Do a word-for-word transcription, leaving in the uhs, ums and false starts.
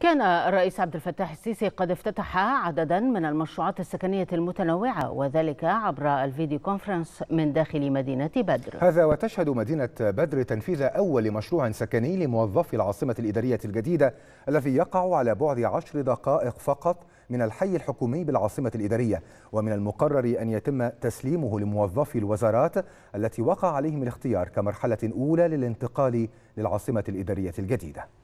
كان الرئيس عبد الفتاح السيسي قد افتتح عددا من المشروعات السكنية المتنوعة، وذلك عبر الفيديو كونفرنس من داخل مدينة بدر. هذا وتشهد مدينة بدر تنفيذ أول مشروع سكني لموظفي العاصمة الإدارية الجديدة الذي يقع على بعد عشر دقائق فقط من الحي الحكومي بالعاصمة الإدارية، ومن المقرر أن يتم تسليمه لموظفي الوزارات التي وقع عليهم الاختيار كمرحلة أولى للانتقال للعاصمة الإدارية الجديدة.